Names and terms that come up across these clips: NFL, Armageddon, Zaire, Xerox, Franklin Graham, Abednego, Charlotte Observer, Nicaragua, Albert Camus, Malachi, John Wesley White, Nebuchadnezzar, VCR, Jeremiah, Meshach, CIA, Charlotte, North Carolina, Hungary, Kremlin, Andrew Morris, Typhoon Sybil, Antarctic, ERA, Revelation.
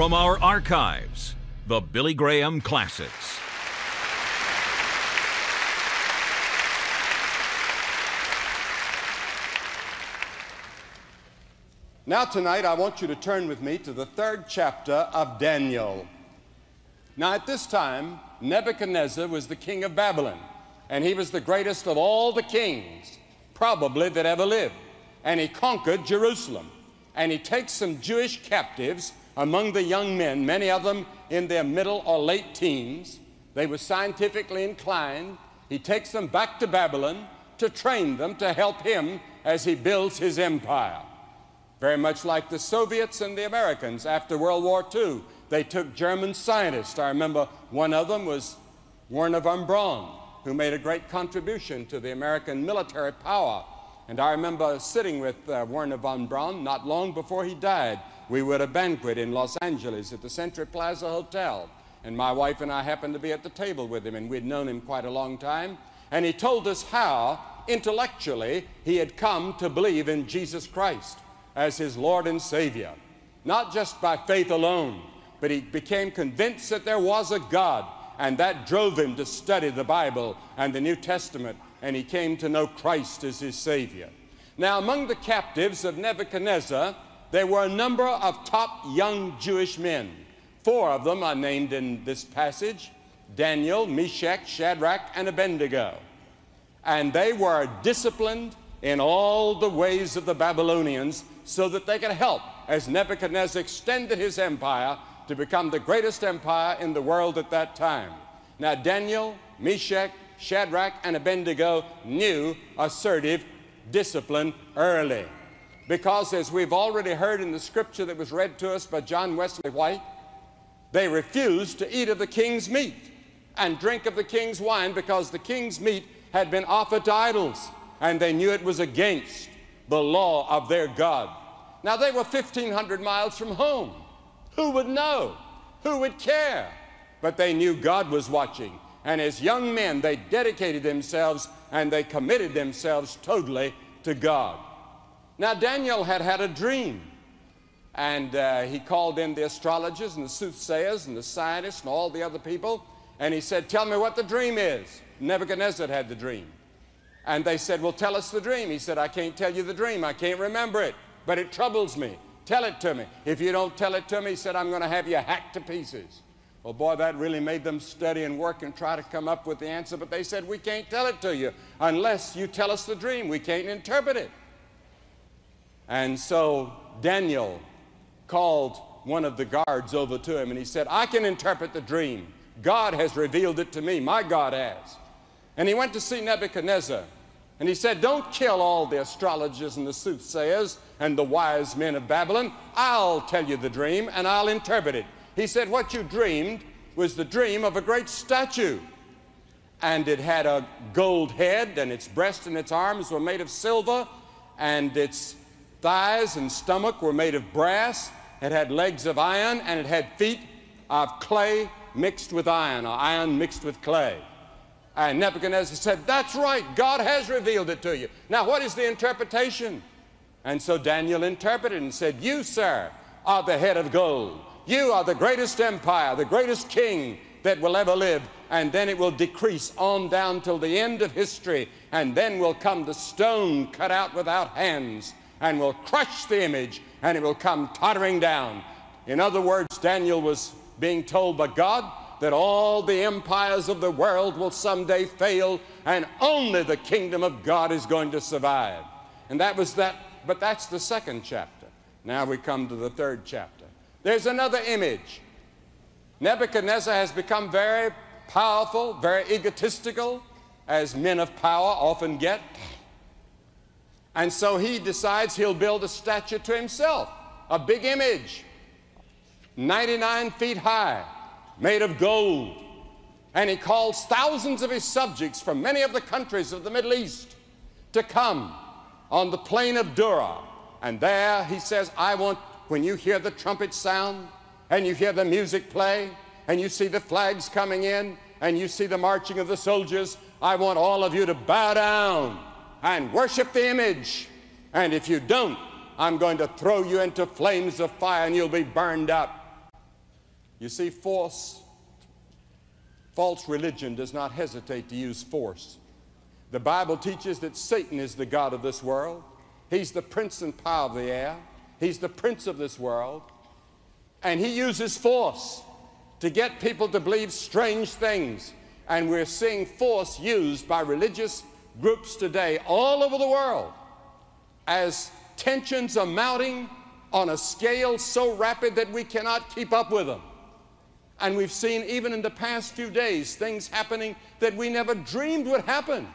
from our archives, the Billy Graham Classics. Now tonight, I want you to turn with me to the third chapter of Daniel. Now at this time, Nebuchadnezzar was the king of Babylon, and he was the greatest of all the kings, probably, that ever lived. And he conquered Jerusalem, and he takes some Jewish captives among the young men, many of them in their middle or late teens. They were scientifically inclined. He takes them back to Babylon to train them to help him as he builds his empire. Very much like the Soviets and the Americans after World War II. They took German scientists. I remember one of them was Werner von Braun, who made a great contribution to the American military power. And I remember sitting with Werner von Braun not long before he died. We were at a banquet in Los Angeles at the Century Plaza Hotel. And my wife and I happened to be at the table with him, and we'd known him quite a long time. And he told us how, intellectually, he had come to believe in Jesus Christ as his Lord and Savior, not just by faith alone, but he became convinced that there was a God, and that drove him to study the Bible and the New Testament, and he came to know Christ as his Savior. Now, among the captives of Nebuchadnezzar, there were a number of top young Jewish men. Four of them are named in this passage: Daniel, Meshach, Shadrach, and Abednego. And they were disciplined in all the ways of the Babylonians, so that they could help as Nebuchadnezzar extended his empire to become the greatest empire in the world at that time. Now, Daniel, Meshach, Shadrach, and Abednego knew assertive discipline early, because as we've already heard in the scripture that was read to us by John Wesley White, they refused to eat of the king's meat and drink of the king's wine, because the king's meat had been offered to idols, and they knew it was against the law of their God. Now, they were 1,500 miles from home. Who would know? Who would care? But they knew God was watching. And as young men, they dedicated themselves and they committed themselves totally to God. Now, Daniel had had a dream. And he called in the astrologers and the soothsayers and the scientists and all the other people. And he said, "Tell me what the dream is." Nebuchadnezzar had the dream. And they said, "Well, tell us the dream." He said, "I can't tell you the dream. I can't remember it, but it troubles me. Tell it to me. If you don't tell it to me," he said, "I'm going to have you hacked to pieces." Well, boy, that really made them study and work and try to come up with the answer, but they said, "We can't tell it to you unless you tell us the dream. We can't interpret it." And so Daniel called one of the guards over to him, and he said, "I can interpret the dream. God has revealed it to me. My God has." And he went to see Nebuchadnezzar, and he said, "Don't kill all the astrologers and the soothsayers and the wise men of Babylon. I'll tell you the dream, and I'll interpret it." He said, "What you dreamed was the dream of a great statue, and it had a gold head, and its breast and its arms were made of silver, and its thighs and stomach were made of brass. It had legs of iron, and it had feet of clay mixed with iron, or iron mixed with clay." And Nebuchadnezzar said, "That's right. God has revealed it to you. Now, what is the interpretation?" And so Daniel interpreted and said, "You, sir, are the head of gold. You are the greatest empire, the greatest king that will ever live. And then it will decrease on down till the end of history. And then will come the stone cut out without hands, and will crush the image, and it will come tottering down." In other words, Daniel was being told by God that all the empires of the world will someday fail, and only the kingdom of God is going to survive. And that was that, but that's the second chapter. Now we come to the third chapter. There's another image. Nebuchadnezzar has become very powerful, very egotistical, as men of power often get. And so he decides he'll build a statue to himself, a big image, 99 feet high, made of gold. And he calls thousands of his subjects from many of the countries of the Middle East to come on the plain of Dura. And there he says, "I want, when you hear the trumpet sound, and you hear the music play, and you see the flags coming in, and you see the marching of the soldiers, I want all of you to bow down and worship the image. And if you don't, I'm going to throw you into flames of fire, and you'll be burned up." You see, false religion does not hesitate to use force. The Bible teaches that Satan is the god of this world. He's the prince and power of the air. He's the prince of this world. And he uses force to get people to believe strange things. And we're seeing force used by religious groups today all over the world as tensions are mounting on a scale so rapid that we cannot keep up with them. And we've seen even in the past few days things happening that we never dreamed would happen,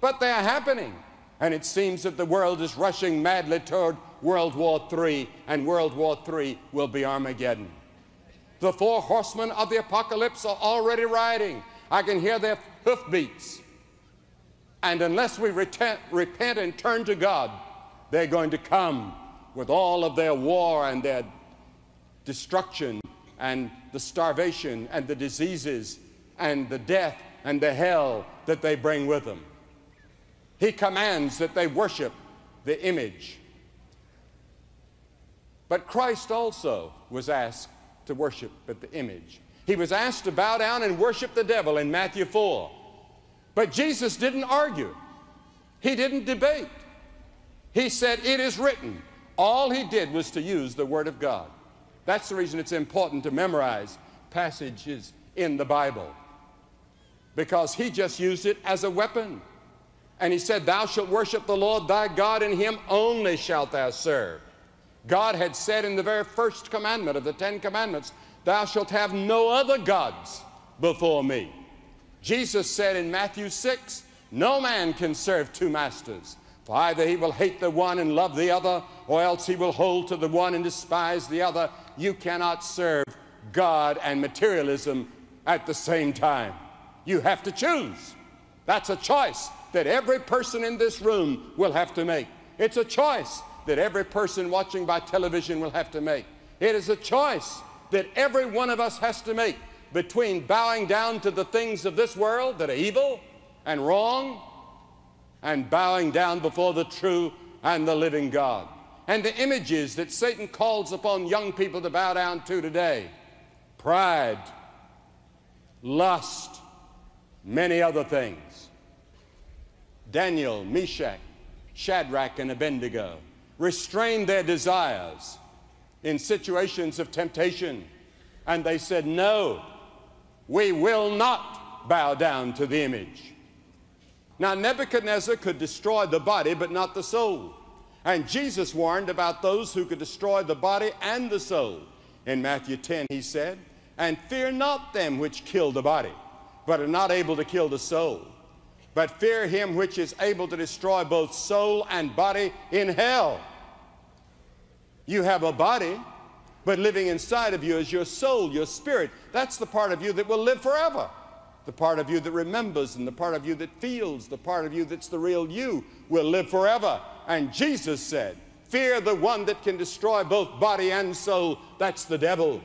but they're happening. And it seems that the world is rushing madly toward World War III, and World War III will be Armageddon. The four horsemen of the apocalypse are already riding. I can hear their hoofbeats. And unless we repent and turn to God, they're going to come with all of their war and their destruction and the starvation and the diseases and the death and the hell that they bring with them. He commands that they worship the image. But Christ also was asked to worship at the image. He was asked to bow down and worship the devil in Matthew 4. But Jesus didn't argue. He didn't debate. He said, "It is written." All he did was to use the Word of God. That's the reason it's important to memorize passages in the Bible, because he just used it as a weapon. And he said, "Thou shalt worship the Lord thy God, and him only shalt thou serve." God had said in the very first commandment of the 10 Commandments, "Thou shalt have no other gods before me." Jesus said in Matthew 6, "No man can serve two masters, for either he will hate the one and love the other, or else he will hold to the one and despise the other. You cannot serve God and materialism at the same time. You have to choose." That's a choice that every person in this room will have to make. It's a choice that every person watching by television will have to make. It is a choice that every one of us has to make between bowing down to the things of this world that are evil and wrong, and bowing down before the true and the living God. And the images that Satan calls upon young people to bow down to today: pride, lust, many other things. Daniel, Meshach, Shadrach, and Abednego restrained their desires in situations of temptation, and they said, "No, we will not bow down to the image." Now, Nebuchadnezzar could destroy the body but not the soul, and Jesus warned about those who could destroy the body and the soul. In Matthew 10, he said, "And fear not them which kill the body, but are not able to kill the soul, but fear him which is able to destroy both soul and body in hell." You have a body, but living inside of you is your soul, your spirit. That's the part of you that will live forever. The part of you that remembers, and the part of you that feels, the part of you that's the real you, will live forever. And Jesus said, "Fear the one that can destroy both body and soul." That's the devil,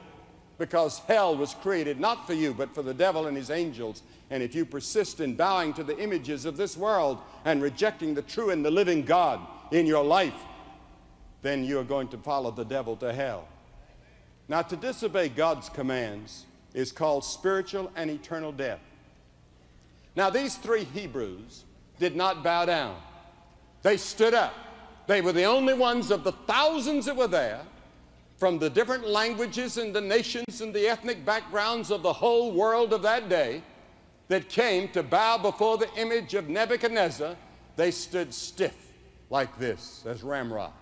because hell was created not for you, but for the devil and his angels. And if you persist in bowing to the images of this world and rejecting the true and the living God in your life, then you are going to follow the devil to hell. Now, to disobey God's commands is called spiritual and eternal death. Now, these three Hebrews did not bow down. They stood up. They were the only ones of the thousands that were there, from the different languages and the nations and the ethnic backgrounds of the whole world of that day, that came to bow before the image of Nebuchadnezzar. They stood stiff like this, as ramrods.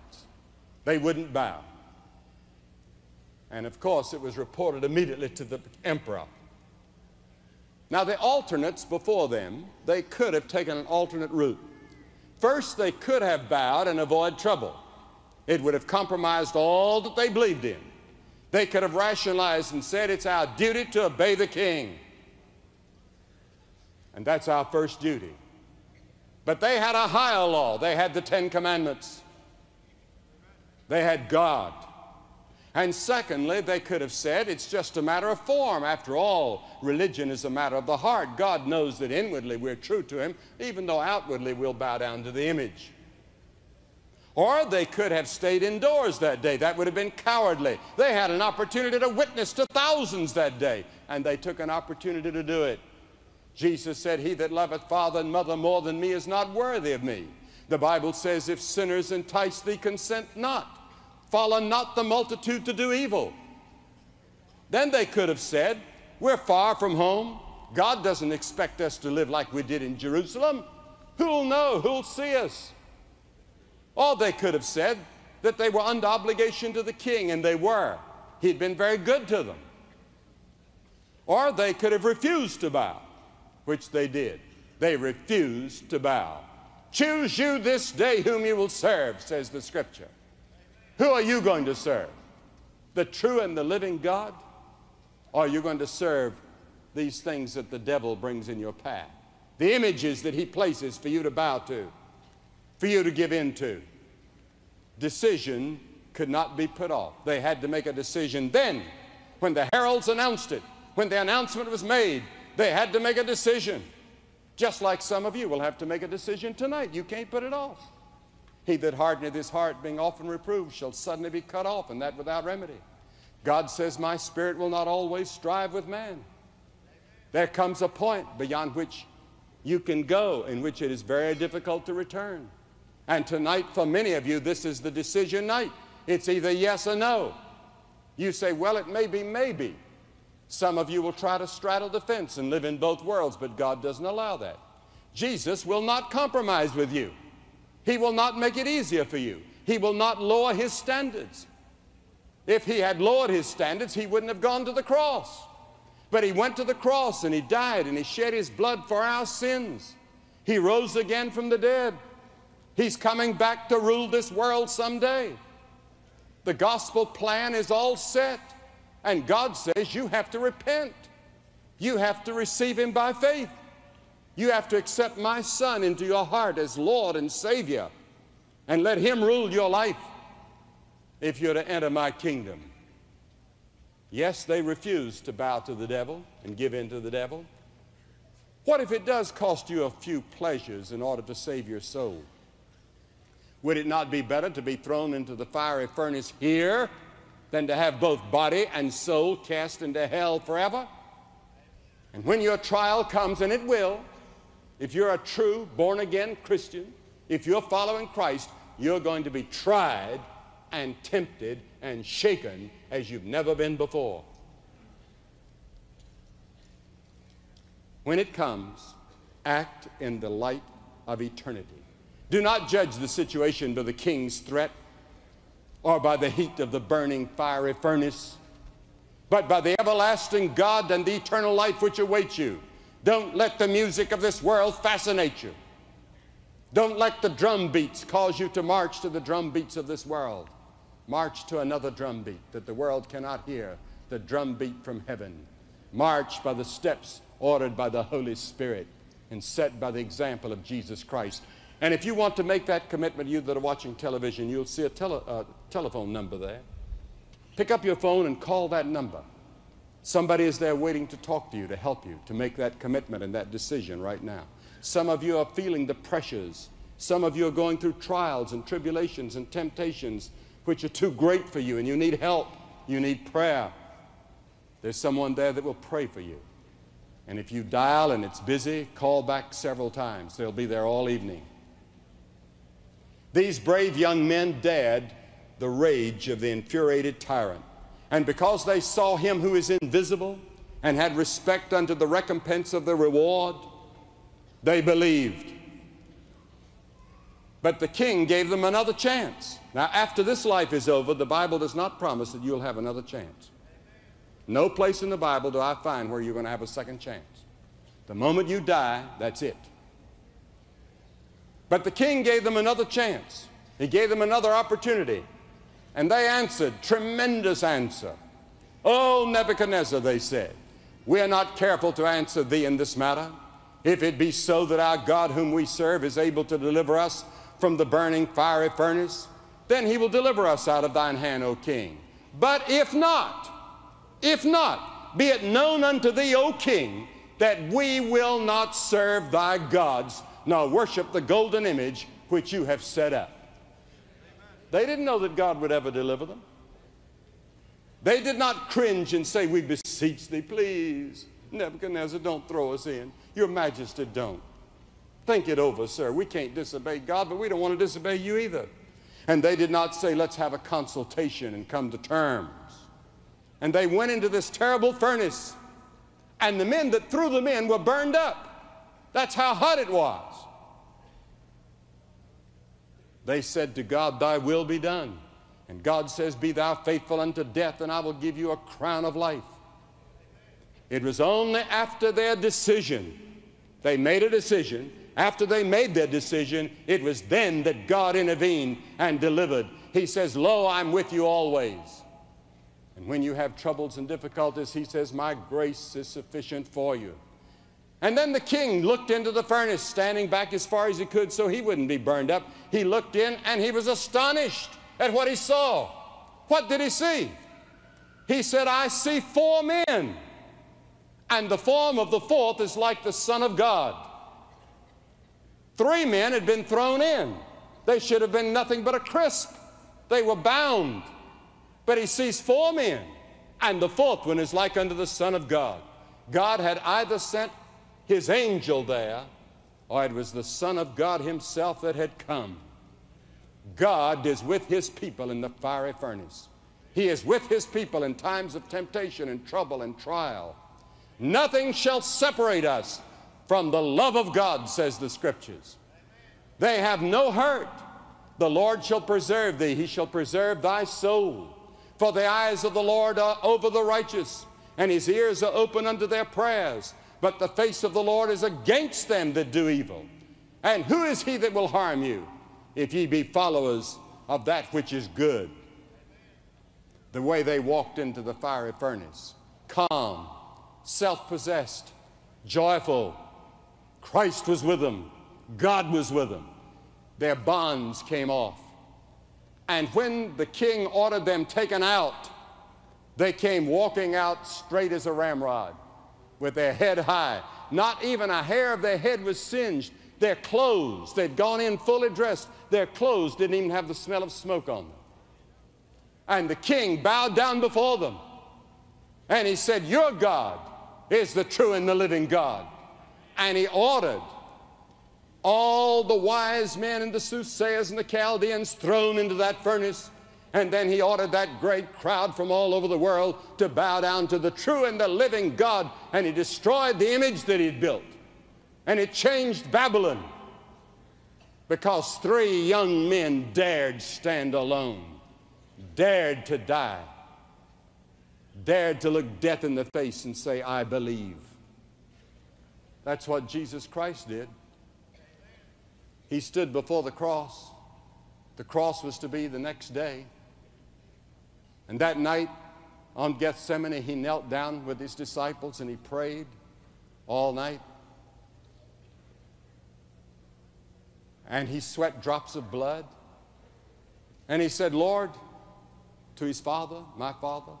They wouldn't bow. And of course, it was reported immediately to the emperor. Now, the alternates before them, they could have taken an alternate route. First, they could have bowed and avoided trouble. It would have compromised all that they believed in. They could have rationalized and said, "It's our duty to obey the king, and that's our first duty." But they had a higher law. They had the 10 Commandments. They had God. And secondly, they could have said, "It's just a matter of form. After all, religion is a matter of the heart. God knows that inwardly we're true to him, even though outwardly we'll bow down to the image." Or they could have stayed indoors that day. That would have been cowardly. They had an opportunity to witness to thousands that day, and they took an opportunity to do it. Jesus said, "He that loveth father and mother more than me is not worthy of me." The Bible says, "If sinners entice thee, consent not. Follow not the multitude to do evil." Then they could have said, "We're far from home. God doesn't expect us to live like we did in Jerusalem. Who'll know? Who'll see us?" Or they could have said that they were under obligation to the king, and they were. He'd been very good to them. Or they could have refused to bow, which they did. They refused to bow. "Choose you this day whom you will serve," says the Scripture. Who are you going to serve? The true and the living God? Or are you going to serve these things that the devil brings in your path? The images that he places for you to bow to, for you to give in to. Decision could not be put off. They had to make a decision then. When the heralds announced it, when the announcement was made, they had to make a decision. Just like some of you will have to make a decision tonight. You can't put it off. "He that hardeneth his heart, being often reproved, shall suddenly be cut off, and that without remedy." God says, "My spirit will not always strive with man." There comes a point beyond which you can go, in which it is very difficult to return. And tonight, for many of you, this is the decision night. It's either yes or no. You say, "Well, it may be, maybe." Some of you will try to straddle the fence and live in both worlds, but God doesn't allow that. Jesus will not compromise with you. He will not make it easier for you. He will not lower his standards. If he had lowered his standards, he wouldn't have gone to the cross. But he went to the cross, and he died, and he shed his blood for our sins. He rose again from the dead. He's coming back to rule this world someday. The gospel plan is all set. And God says you have to repent. You have to receive him by faith. You have to accept my Son into your heart as Lord and Savior and let him rule your life if you're to enter my kingdom. Yes, they refused to bow to the devil and give in to the devil. What if it does cost you a few pleasures in order to save your soul? Would it not be better to be thrown into the fiery furnace here than to have both body and soul cast into hell forever? And when your trial comes, and it will, if you're a true born-again Christian, if you're following Christ, you're going to be tried and tempted and shaken as you've never been before. When it comes, act in the light of eternity. Do not judge the situation by the king's threat, or by the heat of the burning fiery furnace, but by the everlasting God and the eternal life which awaits you. Don't let the music of this world fascinate you. Don't let the drum beats cause you to march to the drum beats of this world. March to another drum beat that the world cannot hear, the drum beat from heaven. March by the steps ordered by the Holy Spirit and set by the example of Jesus Christ. And if you want to make that commitment, you that are watching television, you'll see a telephone number there. Pick up your phone and call that number. Somebody is there waiting to talk to you, to help you, to make that commitment and that decision right now. Some of you are feeling the pressures. Some of you are going through trials and tribulations and temptations which are too great for you, and you need help. You need prayer. There's someone there that will pray for you. And if you dial and it's busy, call back several times. They'll be there all evening. These brave young men dared the rage of the infuriated tyrant. And because they saw him who is invisible and had respect unto the recompense of the reward, they believed. But the king gave them another chance. Now, after this life is over, the Bible does not promise that you'll have another chance. No place in the Bible do I find where you're going to have a second chance. The moment you die, that's it. But the king gave them another chance. He gave them another opportunity. And they answered, tremendous answer. "O Nebuchadnezzar," they said, "we are not careful to answer thee in this matter. If it be so that our God whom we serve is able to deliver us from the burning fiery furnace, then he will deliver us out of thine hand, O king. But if not, be it known unto thee, O king, that we will not serve thy gods, nor worship the golden image which you have set up." They didn't know that God would ever deliver them. They did not cringe and say, "We beseech thee, please, Nebuchadnezzar, don't throw us in. Your majesty, don't. Think it over, sir. We can't disobey God, but we don't want to disobey you either." And they did not say, "Let's have a consultation and come to terms." And they went into this terrible furnace. And the men that threw them in were burned up. That's how hot it was. They said to God, "Thy will be done." And God says, "Be thou faithful unto death, and I will give you a crown of life." It was only after their decision, they made a decision, after they made their decision, it was then that God intervened and delivered. He says, "Lo, I'm with you always." And when you have troubles and difficulties, he says, "My grace is sufficient for you." And then the king looked into the furnace, standing back as far as he could so he wouldn't be burned up. He looked in and he was astonished at what he saw. What did he see? He said, "I see four men, and the form of the fourth is like the Son of God." Three men had been thrown in. They should have been nothing but a crisp. They were bound. But he sees four men, and the fourth one is like unto the Son of God. God had either sent his angel there, or it was the Son of God himself that had come. God is with his people in the fiery furnace. He is with his people in times of temptation and trouble and trial. Nothing shall separate us from the love of God, says the Scriptures. They have no hurt. The Lord shall preserve thee. He shall preserve thy soul. For the eyes of the Lord are over the righteous, and his ears are open unto their prayers. But the face of the Lord is against them that do evil. And who is he that will harm you, if ye be followers of that which is good? The way they walked into the fiery furnace, calm, self-possessed, joyful. Christ was with them. God was with them. Their bonds came off. And when the king ordered them taken out, they came walking out straight as a ramrod, with their head high. Not even a hair of their head was singed. Their clothes, they'd gone in fully dressed, their clothes didn't even have the smell of smoke on them. And the king bowed down before them. And he said, "Your God is the true and the living God." And he ordered all the wise men and the soothsayers and the Chaldeans thrown into that furnace. And then he ordered that great crowd from all over the world to bow down to the true and the living God. And he destroyed the image that he had built. And it changed Babylon, because three young men dared stand alone, dared to die, dared to look death in the face and say, "I believe." That's what Jesus Christ did. He stood before the cross. The cross was to be the next day. And that night on Gethsemane, he knelt down with his disciples and he prayed all night. And he sweat drops of blood. And he said, "Lord," to his Father, "My Father,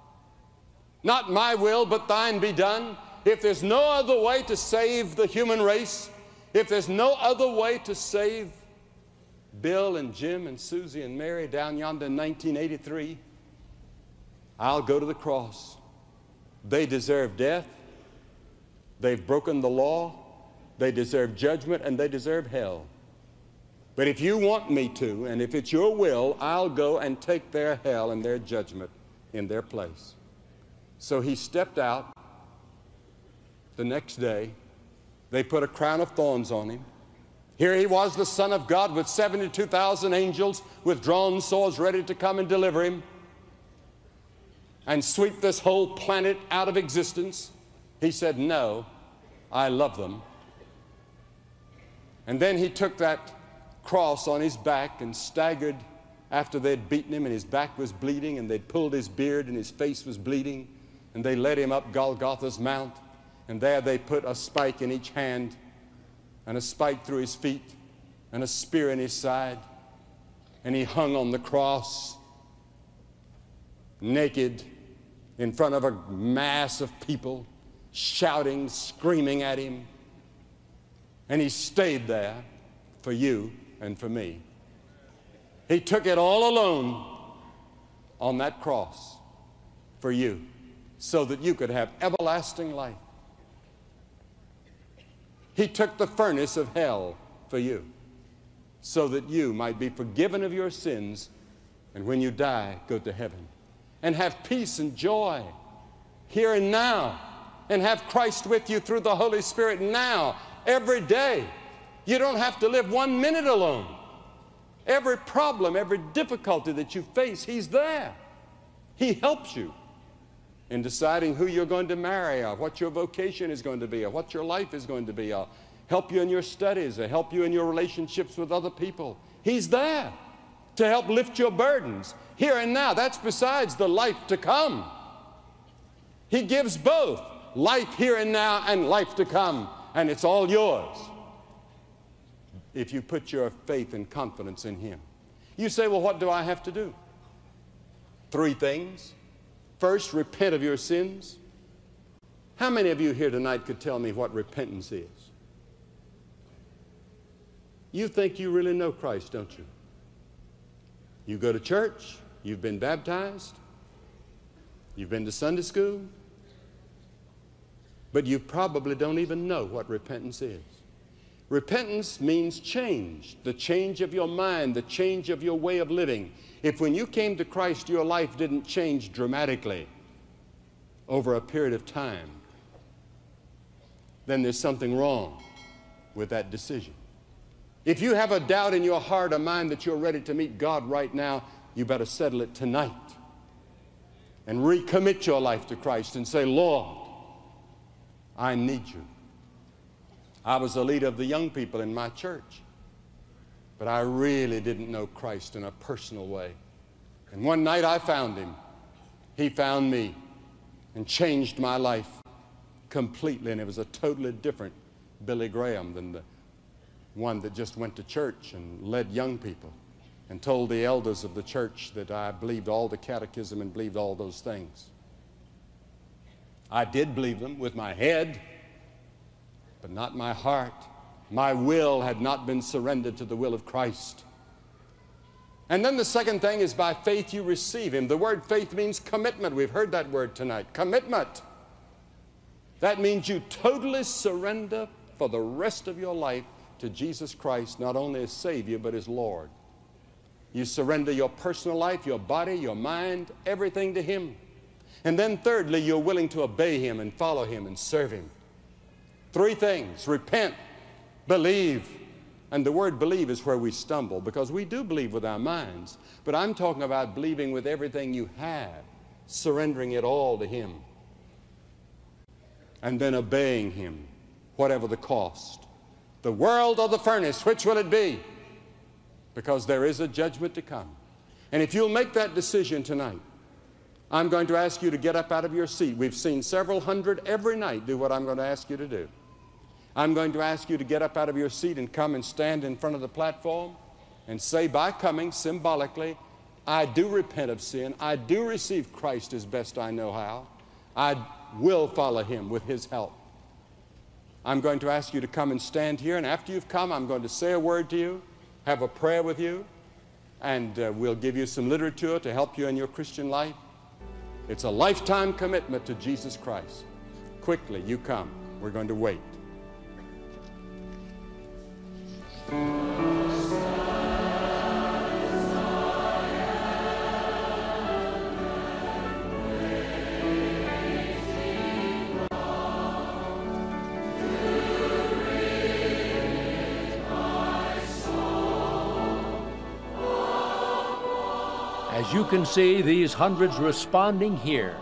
not my will, but thine be done." If there's no other way to save the human race, if there's no other way to save Bill and Jim and Susie and Mary down yonder in 1983, I'll go to the cross. They deserve death. They've broken the law. They deserve judgment, and they deserve hell. But if you want me to, and if it's your will, I'll go and take their hell and their judgment in their place. So he stepped out. The next day, they put a crown of thorns on him. Here he was, the Son of God, with 72,000 angels with drawn swords ready to come and deliver him and sweep this whole planet out of existence. He said, "No, I love them." And then he took that cross on his back and staggered after they'd beaten him, and his back was bleeding, and they'd pulled his beard and his face was bleeding, and they led him up Golgotha's Mount, and there they put a spike in each hand and a spike through his feet and a spear in his side, and he hung on the cross naked in front of a mass of people shouting, screaming at him, and he stayed there for you and for me. He took it all alone on that cross for you, so that you could have everlasting life. He took the furnace of hell for you, so that you might be forgiven of your sins, and when you die, go to heaven and have peace and joy here and now, and have Christ with you through the Holy Spirit now, every day. You don't have to live 1 minute alone. Every problem, every difficulty that you face, He's there. He helps you in deciding who you're going to marry, or what your vocation is going to be, or what your life is going to be, or help you in your studies, or help you in your relationships with other people. He's there to help lift your burdens here and now. That's besides the life to come. He gives both life here and now and life to come, and it's all yours if you put your faith and confidence in Him. You say, well, what do I have to do? Three things. First, repent of your sins. How many of you here tonight could tell me what repentance is? You think you really know Christ, don't you? You go to church, you've been baptized, you've been to Sunday school, but you probably don't even know what repentance is. Repentance means change, the change of your mind, the change of your way of living. If when you came to Christ, your life didn't change dramatically over a period of time, then there's something wrong with that decision. If you have a doubt in your heart or mind that you're ready to meet God right now, you better settle it tonight and recommit your life to Christ and say, Lord, I need you. I was the leader of the young people in my church, but I really didn't know Christ in a personal way. And one night I found Him. He found me and changed my life completely, and it was a totally different Billy Graham than the one that just went to church and led young people and told the elders of the church that I believed all the catechism and believed all those things. I did believe them with my head, but not my heart. My will had not been surrendered to the will of Christ. And then the second thing is, by faith you receive Him. The word faith means commitment. We've heard that word tonight, commitment. That means you totally surrender for the rest of your life to Jesus Christ, not only as Savior, but as Lord. You surrender your personal life, your body, your mind, everything to Him. And then thirdly, you're willing to obey Him and follow Him and serve Him. Three things: repent, believe. And the word believe is where we stumble, because we do believe with our minds, but I'm talking about believing with everything you have, surrendering it all to Him, and then obeying Him, whatever the cost. The world or the furnace, which will it be? Because there is a judgment to come. And if you'll make that decision tonight, I'm going to ask you to get up out of your seat. We've seen several hundred every night do what I'm going to ask you to do. I'm going to ask you to get up out of your seat and come and stand in front of the platform and say, by coming, symbolically, I do repent of sin. I do receive Christ as best I know how. I will follow Him with His help. I'm going to ask you to come and stand here, and after you've come, I'm going to say a word to you, have a prayer with you, and we'll give you some literature to help you in your Christian life. It's a lifetime commitment to Jesus Christ. Quickly, you come. We're going to wait. As you can see, these hundreds responding here.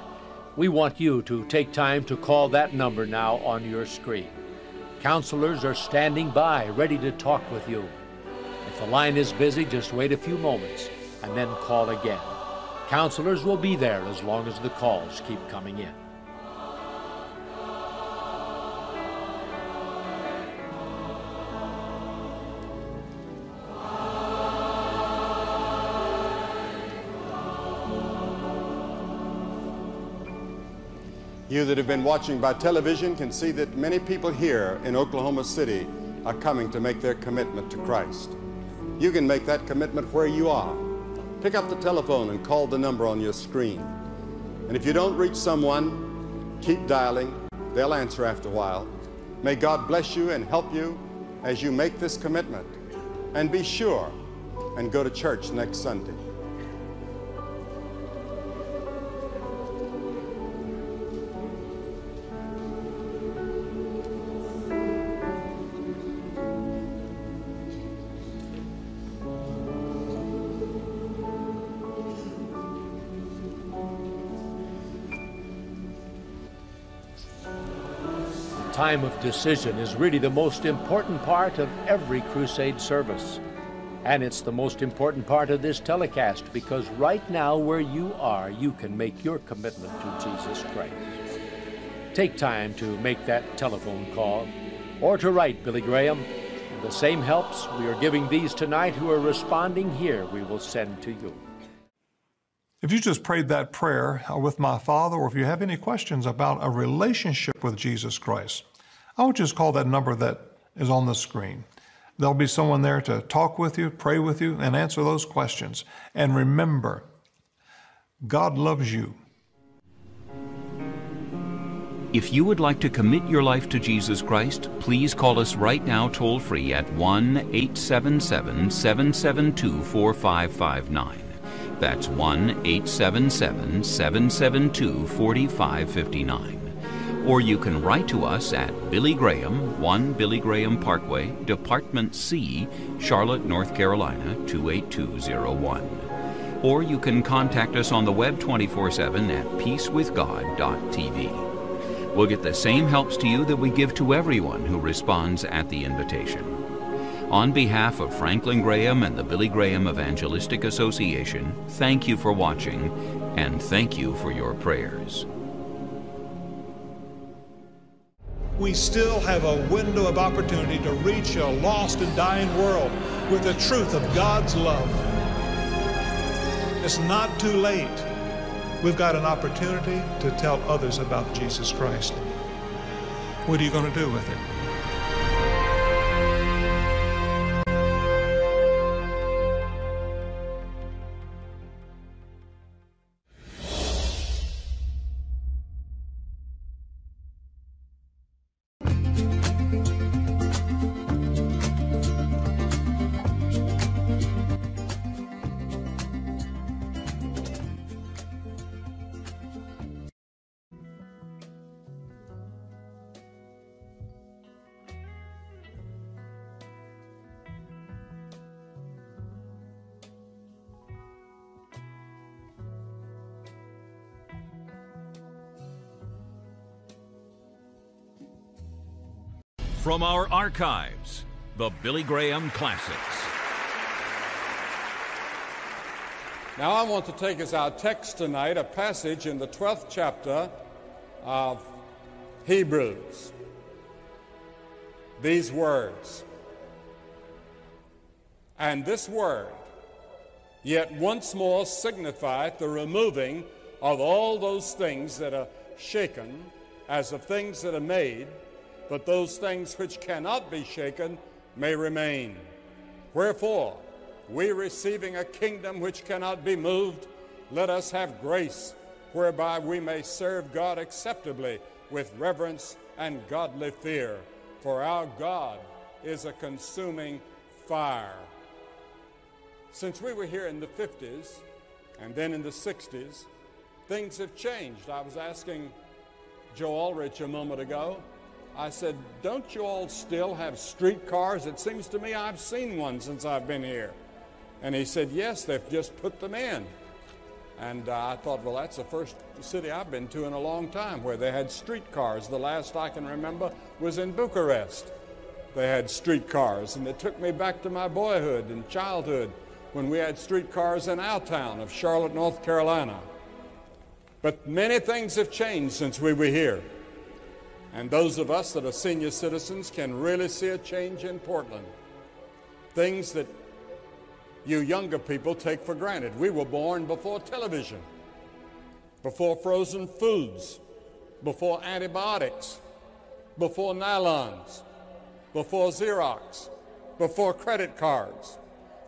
We want you to take time to call that number now on your screen. Counselors are standing by, ready to talk with you. If the line is busy, just wait a few moments and then call again. Counselors will be there as long as the calls keep coming in. You that have been watching by television can see that many people here in Oklahoma City are coming to make their commitment to Christ. You can make that commitment where you are. Pick up the telephone and call the number on your screen. And if you don't reach someone, keep dialing. They'll answer after a while. May God bless you and help you as you make this commitment. And be sure and go to church next Sunday. Time of decision is really the most important part of every crusade service. And it's the most important part of this telecast, because right now where you are, you can make your commitment to Jesus Christ. Take time to make that telephone call or to write Billy Graham. The same helps we are giving these tonight who are responding here, we will send to you. If you just prayed that prayer with my father, or if you have any questions about a relationship with Jesus Christ, I would just call that number that is on the screen. There'll be someone there to talk with you, pray with you, and answer those questions. And remember, God loves you. If you would like to commit your life to Jesus Christ, please call us right now toll-free at 1-877-772-4559. That's 1-877-772-4559. Or you can write to us at Billy Graham, 1 Billy Graham Parkway, Department C, Charlotte, North Carolina, 28201. Or you can contact us on the web 24/7 at peacewithgod.tv. We'll get the same helps to you that we give to everyone who responds at the invitation. On behalf of Franklin Graham and the Billy Graham Evangelistic Association, thank you for watching, and thank you for your prayers. We still have a window of opportunity to reach a lost and dying world with the truth of God's love. It's not too late. We've got an opportunity to tell others about Jesus Christ. What are you going to do with it? From our archives, the Billy Graham Classics. Now I want to take as our text tonight a passage in the 12th chapter of Hebrews. These words, "And this word yet once more signifieth the removing of all those things that are shaken, as of things that are made, but those things which cannot be shaken may remain. Wherefore, we receiving a kingdom which cannot be moved, let us have grace, whereby we may serve God acceptably with reverence and godly fear. For our God is a consuming fire." Since we were here in the 50s and then in the 60s, things have changed. I was asking Joe Ulrich a moment ago, I said, don't you all still have streetcars? It seems to me I've seen one since I've been here. And he said, yes, they've just put them in. And I thought, well, that's the first city I've been to in a long time where they had streetcars. The last I can remember was in Bucharest. They had streetcars, and it took me back to my boyhood and childhood when we had streetcars in our town of Charlotte, North Carolina. But many things have changed since we were here. And those of us that are senior citizens can really see a change in Portland. Things that you younger people take for granted. We were born before television, before frozen foods, before antibiotics, before nylons, before Xerox, before credit cards.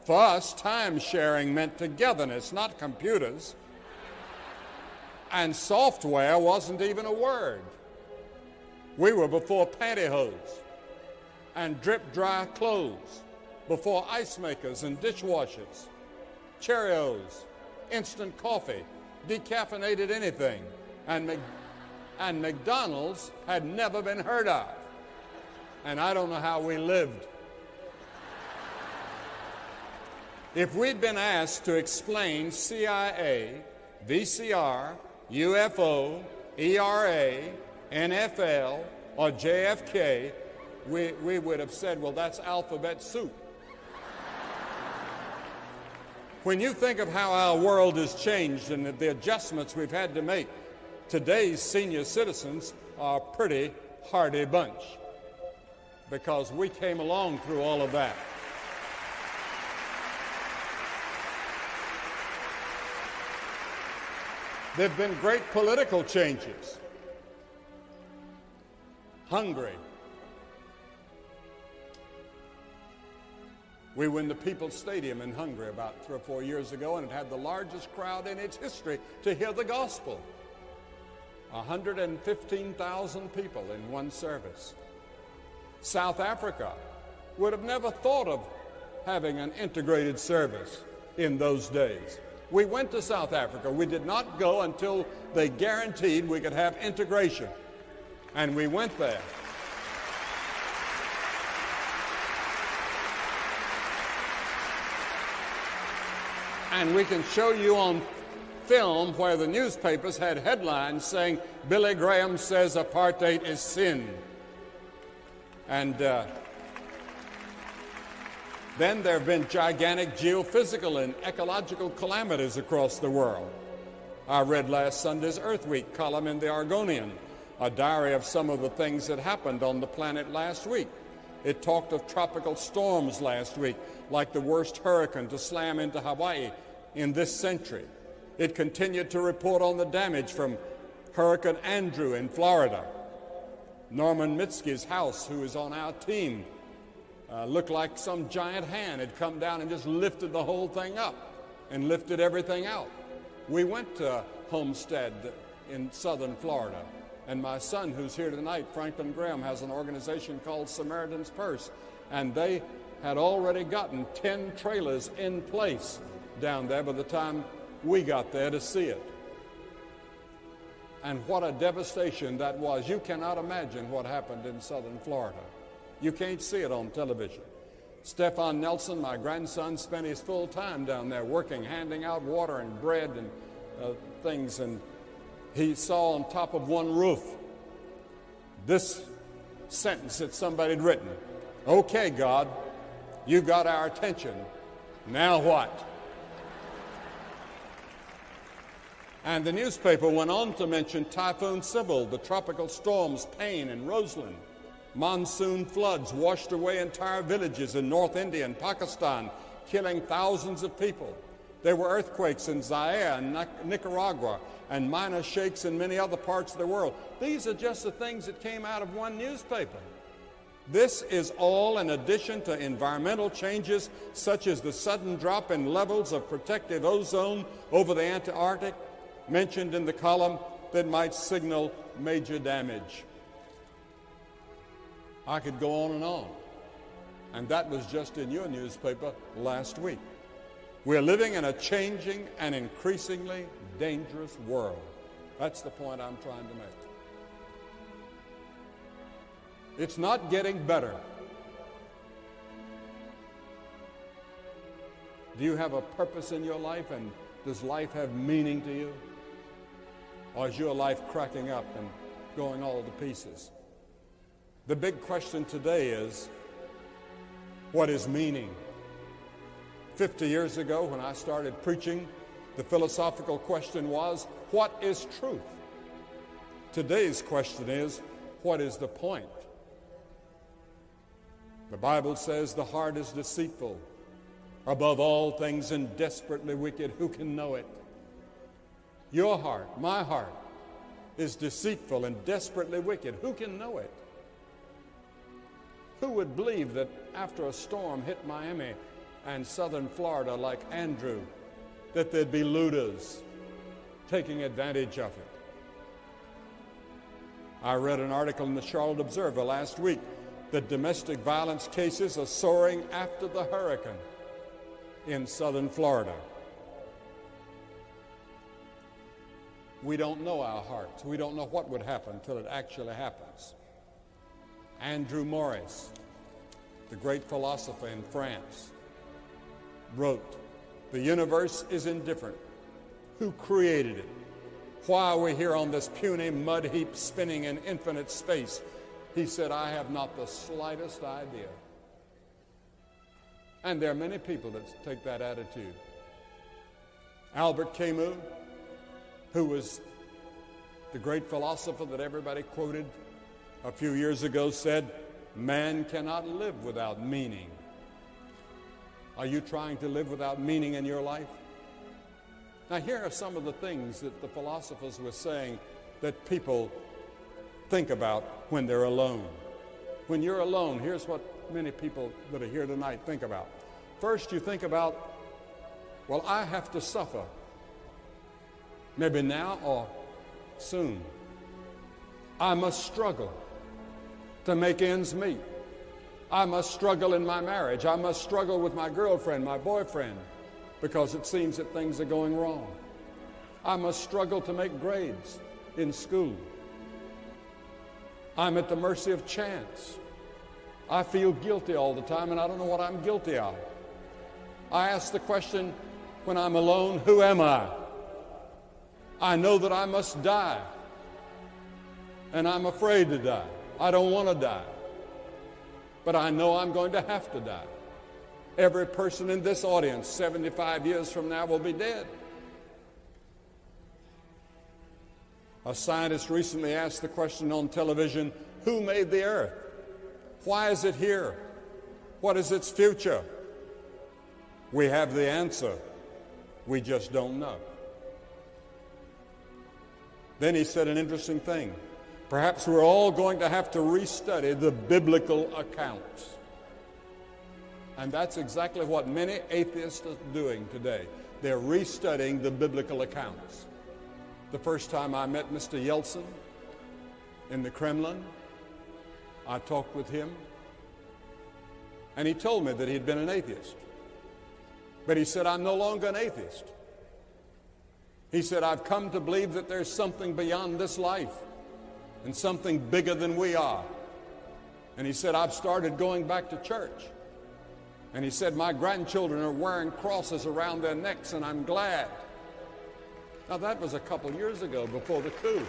For us, time sharing meant togetherness, not computers. And software wasn't even a word. We were before pantyhose and drip dry clothes, before ice makers and dishwashers, Cheerios, instant coffee, decaffeinated anything, and McDonald's had never been heard of. And I don't know how we lived. If we'd been asked to explain CIA, VCR, UFO, ERA, NFL, or JFK, we would have said, well, that's alphabet soup. When you think of how our world has changed and the adjustments we've had to make, today's senior citizens are a pretty hardy bunch, because we came along through all of that. There have been great political changes. Hungary. We were in the People's Stadium in Hungary about 3 or 4 years ago, and it had the largest crowd in its history to hear the gospel. 115,000 people in one service. South Africa would have never thought of having an integrated service in those days. We went to South Africa. We did not go until they guaranteed we could have integration. And we went there. And we can show you on film where the newspapers had headlines saying, Billy Graham says apartheid is sin. And then there have been gigantic geophysical and ecological calamities across the world. I read last Sunday's Earth Week column in the Argonian, a diary of some of the things that happened on the planet last week. It talked of tropical storms last week, like the worst hurricane to slam into Hawaii in this century. It continued to report on the damage from Hurricane Andrew in Florida. Norman Mitsky's house, who is on our team, looked like some giant hand had come down and just lifted the whole thing up and lifted everything out. We went to Homestead in southern Florida. And my son, who's here tonight, Franklin Graham, has an organization called Samaritan's Purse. And they had already gotten 10 trailers in place down there by the time we got there to see it. And what a devastation that was. You cannot imagine what happened in southern Florida. You can't see it on television. Stefan Nelson, my grandson, spent his full time down there working, handing out water and bread and things, and he saw on top of one roof this sentence that somebody had written. Okay, God, you got our attention. Now what? And the newspaper went on to mention Typhoon Sybil, the tropical storms Payne and Roseland. Monsoon floods washed away entire villages in North India and Pakistan, killing thousands of people. There were earthquakes in Zaire and Nicaragua and minor shakes in many other parts of the world. These are just the things that came out of one newspaper. This is all in addition to environmental changes such as the sudden drop in levels of protective ozone over the Antarctic mentioned in the column that might signal major damage. I could go on. And that was just in your newspaper last week. We're living in a changing and increasingly dangerous world. That's the point I'm trying to make. It's not getting better. Do you have a purpose in your life, and does life have meaning to you? Or is your life cracking up and going all to pieces? The big question today is, what is meaning? 50 years ago, when I started preaching, the philosophical question was, what is truth? Today's question is, what is the point? The Bible says the heart is deceitful above all things and desperately wicked. Who can know it? Your heart, my heart, is deceitful and desperately wicked. Who can know it? Who would believe that after a storm hit Miami, and southern Florida like Andrew, that there'd be looters taking advantage of it. I read an article in the Charlotte Observer last week that domestic violence cases are soaring after the hurricane in southern Florida. We don't know our hearts. We don't know what would happen till it actually happens. Andrew Morris, the great philosopher in France, wrote, "The universe is indifferent. Who created it? Why are we here on this puny mud heap spinning in infinite space?" He said, "I have not the slightest idea." And there are many people that take that attitude. Albert Camus, who was the great philosopher that everybody quoted a few years ago, said, "Man cannot live without meaning." Are you trying to live without meaning in your life? Now, here are some of the things that the philosophers were saying that people think about when they're alone. When you're alone, here's what many people that are here tonight think about. First, you think about, well, I have to suffer. Maybe now or soon. I must struggle to make ends meet. I must struggle in my marriage. I must struggle with my girlfriend, my boyfriend, because it seems that things are going wrong. I must struggle to make grades in school. I'm at the mercy of chance. I feel guilty all the time, and I don't know what I'm guilty of. I ask the question when I'm alone, who am I? I know that I must die, and I'm afraid to die. I don't want to die, but I know I'm going to have to die. Every person in this audience 75 years from now will be dead. A scientist recently asked the question on television, who made the earth? Why is it here? What is its future? We have the answer. We just don't know. Then he said an interesting thing. Perhaps we're all going to have to restudy the biblical accounts. And that's exactly what many atheists are doing today. They're restudying the biblical accounts. The first time I met Mr. Yeltsin in the Kremlin, I talked with him, and he told me that he'd been an atheist. But he said, "I'm no longer an atheist." He said, "I've come to believe that there's something beyond this life and something bigger than we are." And he said, "I've started going back to church." And he said, "My grandchildren are wearing crosses around their necks, and I'm glad." Now, that was a couple years ago before the coup.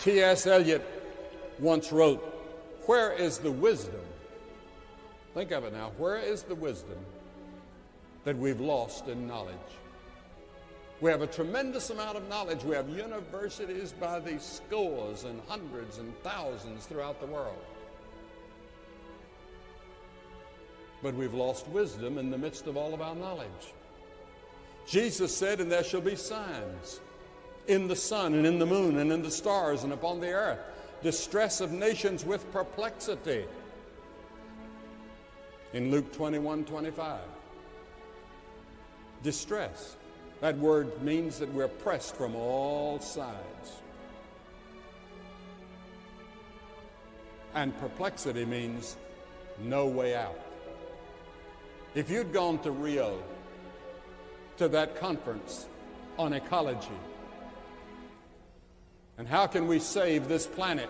T.S. Eliot once wrote, "Where is the wisdom?" Think of it now. Where is the wisdom that we've lost in knowledge? We have a tremendous amount of knowledge. We have universities by the scores and hundreds and thousands throughout the world. But we've lost wisdom in the midst of all of our knowledge. Jesus said, "And there shall be signs in the sun and in the moon and in the stars and upon the earth, distress of nations with perplexity." In Luke 21:25, distress. That word means that we're pressed from all sides. And perplexity means no way out. If you'd gone to Rio, to that conference on ecology, and how can we save this planet,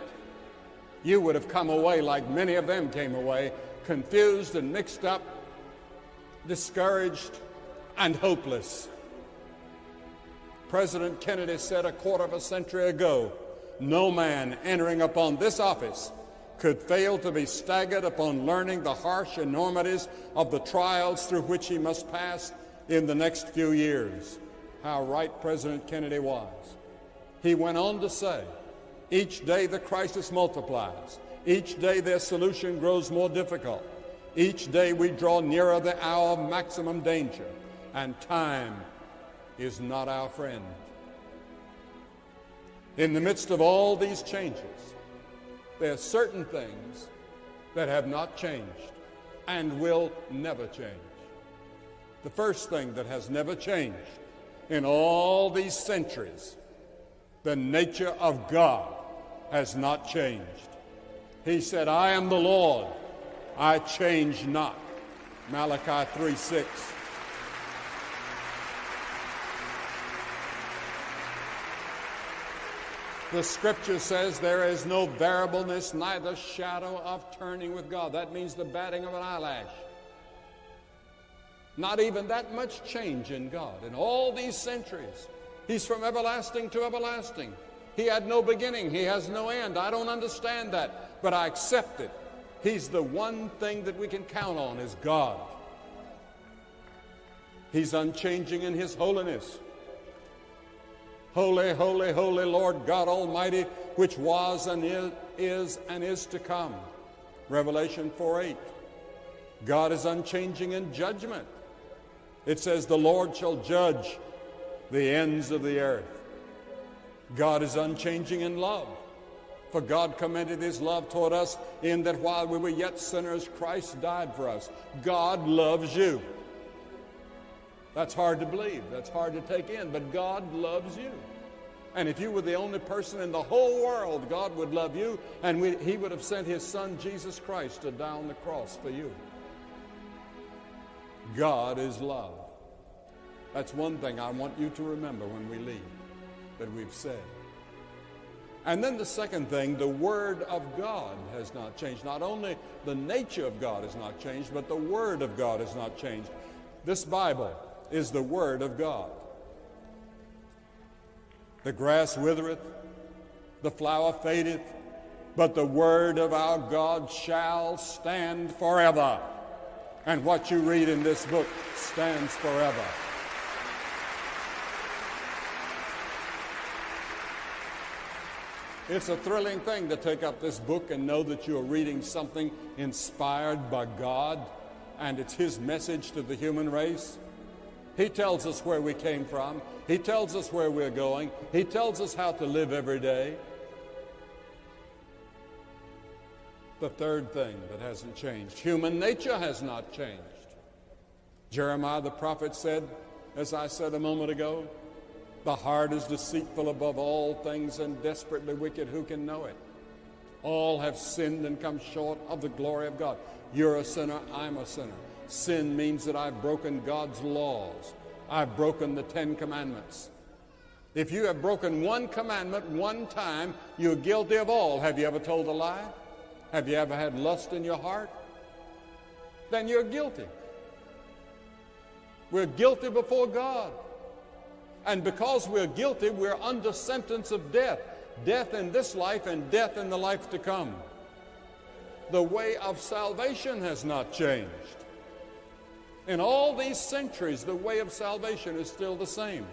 you would have come away like many of them came away, confused and mixed up, discouraged and hopeless. President Kennedy said a quarter of a century ago, "No man entering upon this office could fail to be staggered upon learning the harsh enormities of the trials through which he must pass in the next few years." How right President Kennedy was. He went on to say, "Each day the crisis multiplies. Each day their solution grows more difficult. Each day we draw nearer the hour of maximum danger, and time is not our friend." In the midst of all these changes, there are certain things that have not changed and will never change. The first thing that has never changed in all these centuries, the nature of God has not changed. He said, I am the Lord, I change not. Malachi 3:6. The Scripture says there is no variableness, neither shadow of turning with God. That means the batting of an eyelash. Not even that much change in God. In all these centuries, He's from everlasting to everlasting. He had no beginning. He has no end. I don't understand that, but I accept it. He's the one thing that we can count on is God. He's unchanging in His holiness. Holy, holy, holy Lord God Almighty, which was and is to come. Revelation 4:8. God is unchanging in judgment. It says, the Lord shall judge the ends of the earth. God is unchanging in love. For God commended His love toward us in that while we were yet sinners, Christ died for us. God loves you. That's hard to believe. That's hard to take in. But God loves you. And if you were the only person in the whole world, God would love you, and He would have sent His Son, Jesus Christ, to die on the cross for you. God is love. That's one thing I want you to remember when we leave that we've said. And then the second thing, the Word of God has not changed. Not only the nature of God has not changed, but the Word of God has not changed. This Bible is the Word of God. The grass withereth, the flower fadeth, but the Word of our God shall stand forever. And what you read in this book stands forever. It's a thrilling thing to take up this book and know that you are reading something inspired by God, and it's His message to the human race. He tells us where we came from. He tells us where we're going. He tells us how to live every day. The third thing that hasn't changed, human nature has not changed. Jeremiah the prophet said, as I said a moment ago, the heart is deceitful above all things and desperately wicked. Who can know it? All have sinned and come short of the glory of God. You're a sinner. I'm a sinner. Sin means that I've broken God's laws. I've broken the 10 Commandments. If you have broken one commandment one time, you're guilty of all. Have you ever told a lie? Have you ever had lust in your heart? Then you're guilty. We're guilty before God. And because we're guilty, we're under sentence of death. Death in this life and death in the life to come. The way of salvation has not changed. In all these centuries, the way of salvation is still the same.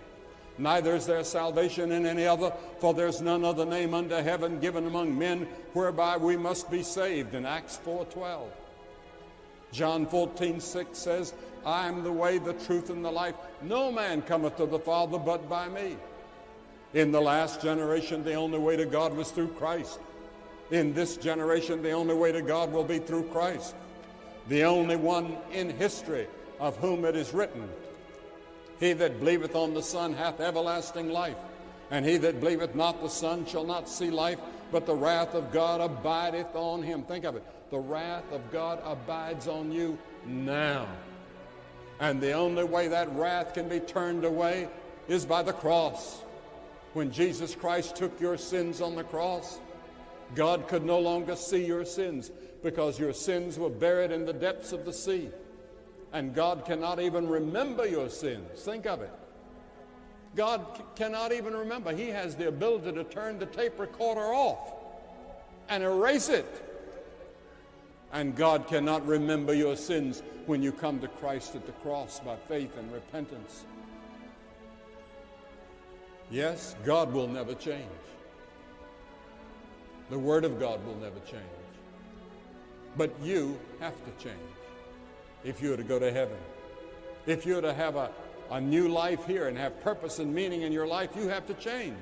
Neither is there salvation in any other, for there's none other name under heaven given among men whereby we must be saved, in Acts 4:12. John 14:6 says, I am the way, the truth, and the life. No man cometh to the Father but by me. In the last generation, the only way to God was through Christ. In this generation, the only way to God will be through Christ, the only one in history of whom it is written, He that believeth on the Son hath everlasting life, and he that believeth not the Son shall not see life, but the wrath of God abideth on him. Think of it. The wrath of God abides on you now. And the only way that wrath can be turned away is by the cross. When Jesus Christ took your sins on the cross, God could no longer see your sins because your sins were buried in the depths of the sea. And God cannot even remember your sins. Think of it. God cannot even remember. He has the ability to turn the tape recorder off and erase it. And God cannot remember your sins when you come to Christ at the cross by faith and repentance. Yes, God will never change. The Word of God will never change. But you have to change if you're to go to heaven. If you're to have a new life here and have purpose and meaning in your life, you have to change.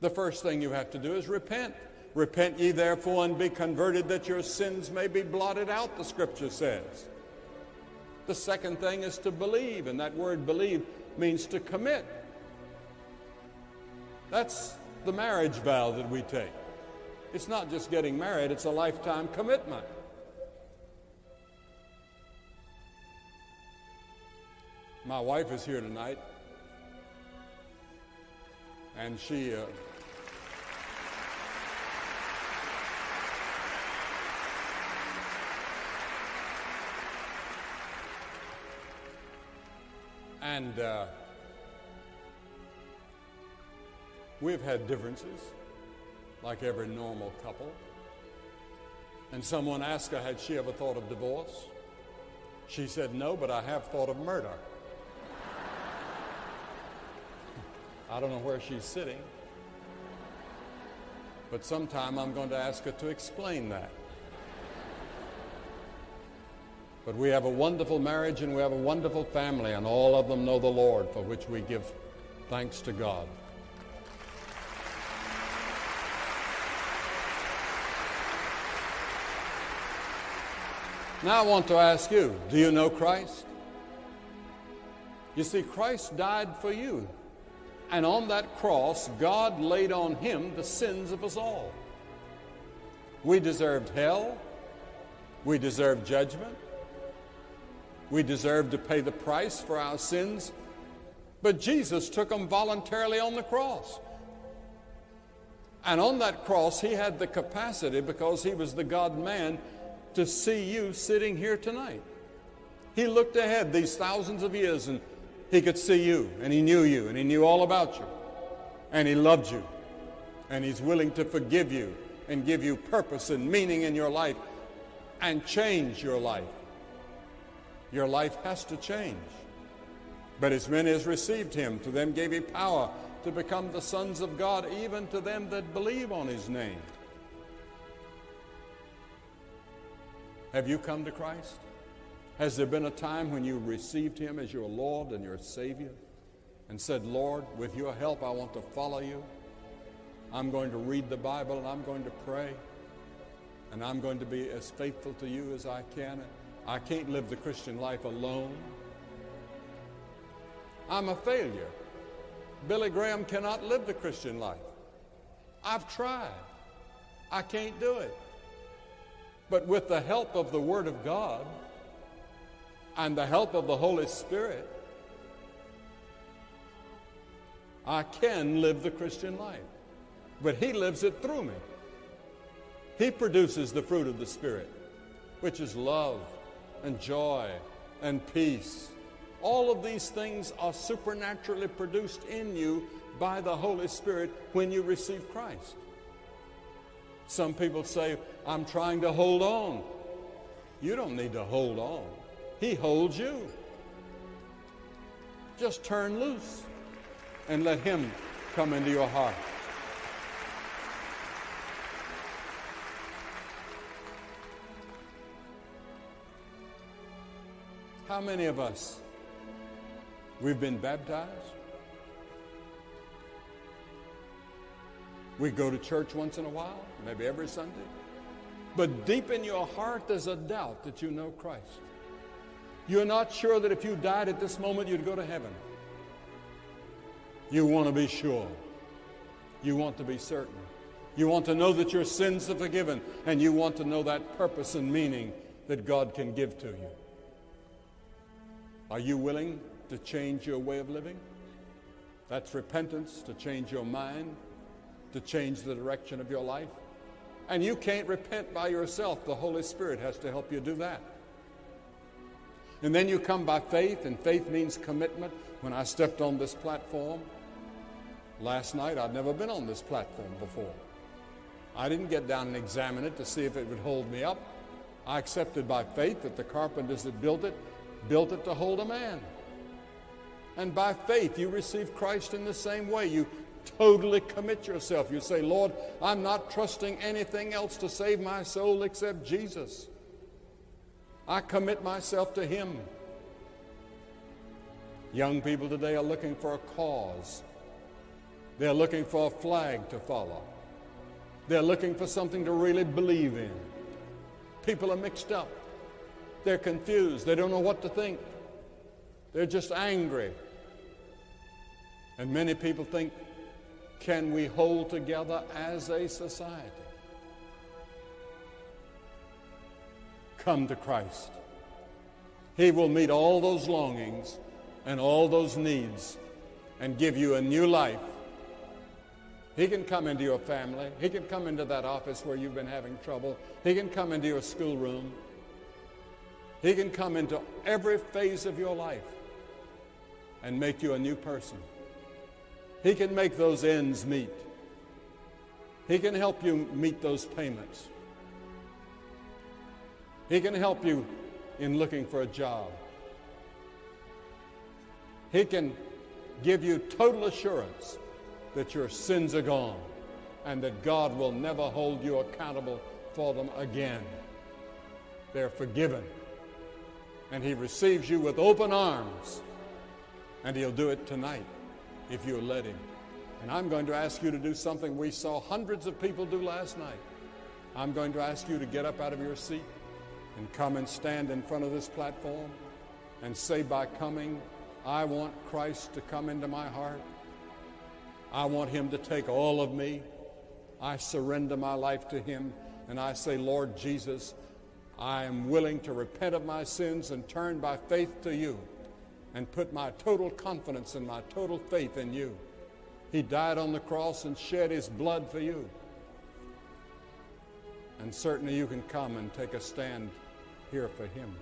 The first thing you have to do is repent. Repent ye therefore and be converted, that your sins may be blotted out, the scripture says. The second thing is to believe, and that word believe means to commit. That's the marriage vow that we take. It's not just getting married, it's a lifetime commitment. My wife is here tonight, and she we've had differences, like every normal couple. And someone asked her, had she ever thought of divorce? She said, no, but I have thought of murder. I don't know where she's sitting, but sometime I'm going to ask her to explain that. But we have a wonderful marriage and we have a wonderful family, and all of them know the Lord, for which we give thanks to God. Now I want to ask you, do you know Christ? You see, Christ died for you. And on that cross, God laid on him the sins of us all. We deserved hell. We deserved judgment. We deserved to pay the price for our sins. But Jesus took them voluntarily on the cross. And on that cross, he had the capacity, because he was the God-man, to see you sitting here tonight. He looked ahead these thousands of years, and he could see you, and he knew you, and he knew all about you, and he loved you, and he's willing to forgive you and give you purpose and meaning in your life and change your life. Your life has to change. But as many as received him, to them gave he power to become the sons of God, even to them that believe on his name. Have you come to Christ? Has there been a time when you received him as your Lord and your Savior and said, Lord, with your help, I want to follow you. I'm going to read the Bible, and I'm going to pray, and I'm going to be as faithful to you as I can. I can't live the Christian life alone. I'm a failure. Billy Graham cannot live the Christian life. I've tried. I can't do it. But with the help of the Word of God and the help of the Holy Spirit, I can live the Christian life. But he lives it through me. He produces the fruit of the Spirit, which is love and joy and peace. All of these things are supernaturally produced in you by the Holy Spirit when you receive Christ. Some people say, I'm trying to hold on. You don't need to hold on. He holds you. Just turn loose and let him come into your heart. How many of us, we've been baptized? We go to church once in a while, maybe every Sunday. But deep in your heart, there's a doubt that you know Christ. You're not sure that if you died at this moment, you'd go to heaven. You want to be sure. You want to be certain. You want to know that your sins are forgiven, and you want to know that purpose and meaning that God can give to you. Are you willing to change your way of living? That's repentance, to change your mind, to change the direction of your life. And you can't repent by yourself. The Holy Spirit has to help you do that. And then you come by faith, and faith means commitment. When I stepped on this platform last night, I'd never been on this platform before. I didn't get down and examine it to see if it would hold me up. I accepted by faith that the carpenters that built it to hold a man. And by faith, you receive Christ in the same way. You totally commit yourself. You say, Lord, I'm not trusting anything else to save my soul except Jesus. I commit myself to him. Young people today are looking for a cause. They're looking for a flag to follow. They're looking for something to really believe in. People are mixed up. They're confused. They don't know what to think. They're just angry. And many people think, can we hold together as a society? Come to Christ. He will meet all those longings and all those needs and give you a new life. He can come into your family. He can come into that office where you've been having trouble. He can come into your schoolroom. He can come into every phase of your life and make you a new person. He can make those ends meet. He can help you meet those payments. He can help you in looking for a job. He can give you total assurance that your sins are gone and that God will never hold you accountable for them again. They're forgiven. And He receives you with open arms. And He'll do it tonight if you'll let Him. And I'm going to ask you to do something we saw hundreds of people do last night. I'm going to ask you to get up out of your seat and come and stand in front of this platform and say by coming, I want Christ to come into my heart. I want Him to take all of me. I surrender my life to Him, and I say, Lord Jesus, I am willing to repent of my sins and turn by faith to You and put my total confidence and my total faith in You. He died on the cross and shed His blood for you. And certainly you can come and take a stand here for Him.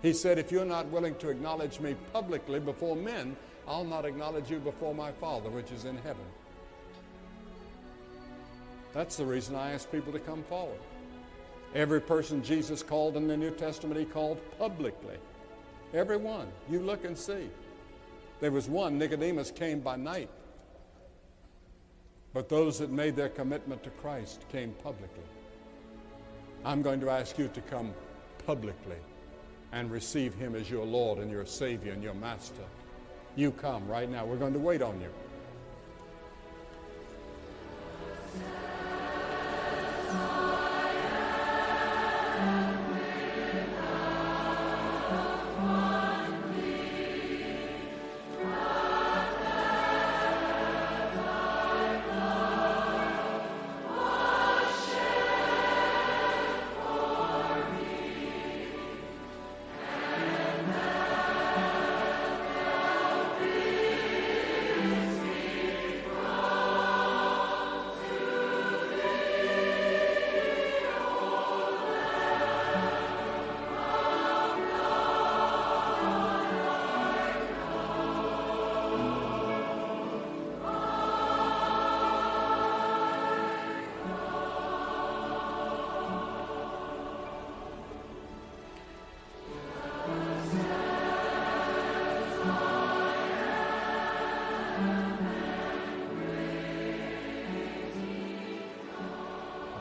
He said, if you're not willing to acknowledge me publicly before men, I'll not acknowledge you before my Father which is in heaven. That's the reason I ask people to come forward. Every person Jesus called in the New Testament, He called publicly. Everyone. You look and see. There was one, Nicodemus, came by night. But those that made their commitment to Christ came publicly. I'm going to ask you to come publicly and receive Him as your Lord and your Savior and your Master. You come right now. We're going to wait on you.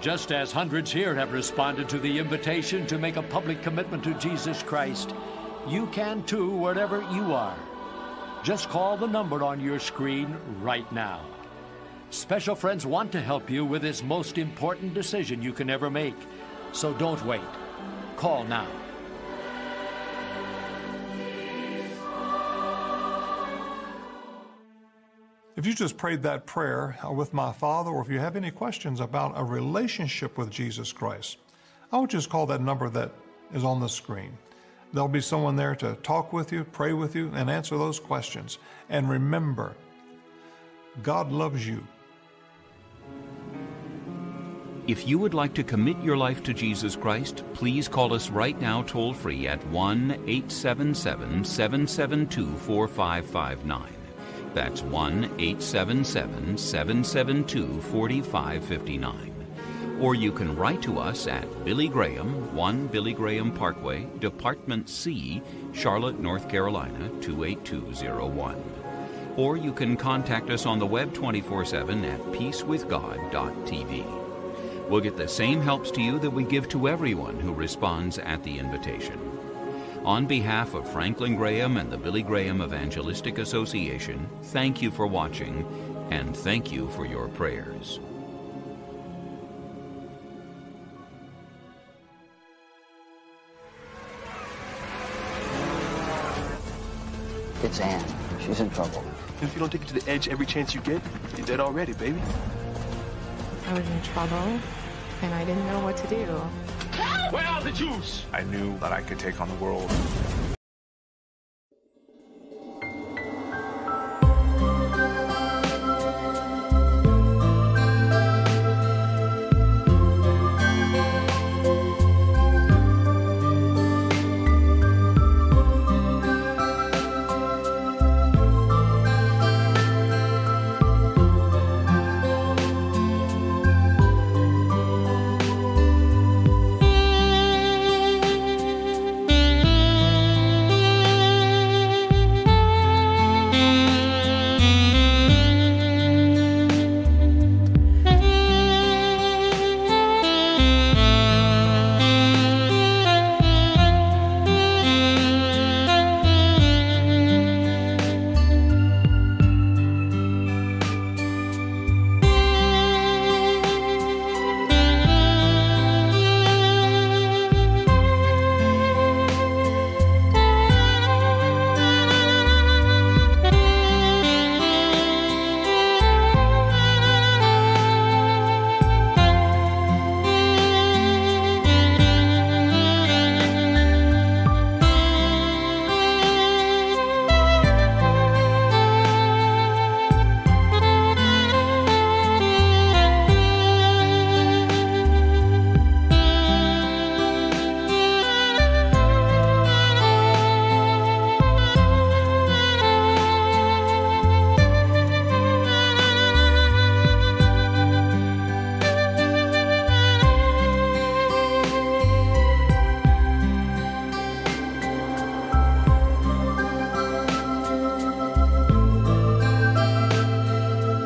Just as hundreds here have responded to the invitation to make a public commitment to Jesus Christ, you can too wherever you are. Just call the number on your screen right now. Special friends want to help you with this most important decision you can ever make. So don't wait. Call now. If you just prayed that prayer with my Father, or if you have any questions about a relationship with Jesus Christ, I would just call that number that is on the screen. There'll be someone there to talk with you, pray with you, and answer those questions. And remember, God loves you. If you would like to commit your life to Jesus Christ, please call us right now toll-free at 1-877-772-4559. That's 1-877-772-4559. Or you can write to us at Billy Graham, 1 Billy Graham Parkway, Department C, Charlotte, North Carolina, 28201. Or you can contact us on the web 24/7 at peacewithgod.tv. We'll get the same helps to you that we give to everyone who responds at the invitation. On behalf of Franklin Graham and the Billy Graham Evangelistic Association, thank you for watching, and thank you for your prayers. It's Anne. She's in trouble. If you don't take it to the edge every chance you get, you're dead already, baby. I was in trouble, and I didn't know what to do. Where are the Jews? I knew that I could take on the world.